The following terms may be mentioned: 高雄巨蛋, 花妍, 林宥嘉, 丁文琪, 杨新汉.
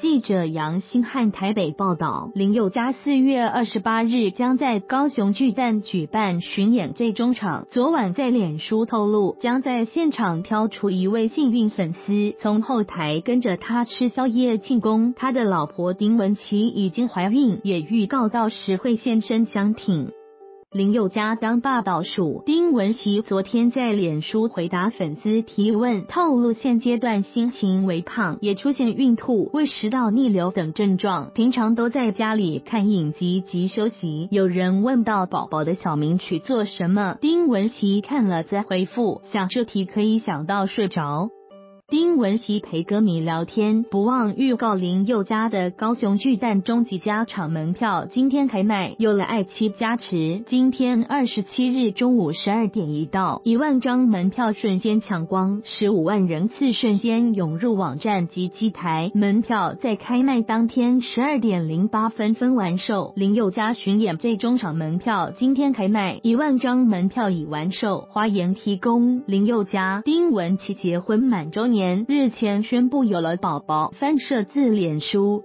记者杨新汉台北报道，林宥嘉4月28日将在高雄巨蛋举办巡演最终场。昨晚在脸书透露，将在现场挑出一位幸运粉丝，从后台跟着他吃宵夜庆功。他的老婆丁文琪已经怀孕，也预告到时会现身相挺。林宥嘉当爸倒数，丁文琪昨天在脸书回答粉丝提问，透露现阶段心情微胖，也出现孕吐、胃食道逆流等症状，平常都在家里看影集及休息。有人问到宝宝的小名取做什么，丁文琪看了再回复，想这题可以想到睡着。丁文琪陪歌迷聊天，不忘预告林宥嘉的高雄巨蛋终极加场门票今天开卖，有了爱妻加持，今天27日中午12点一到，1万张门票瞬间抢光，15万人次瞬间涌入网站及机台，门票在开卖当天12点08分分完售。林宥嘉巡演最终场门票今天开卖，1万张门票已完售。花妍提供，林宥嘉、丁文琪结婚满周年。日前宣布有了宝宝，翻摄自脸书。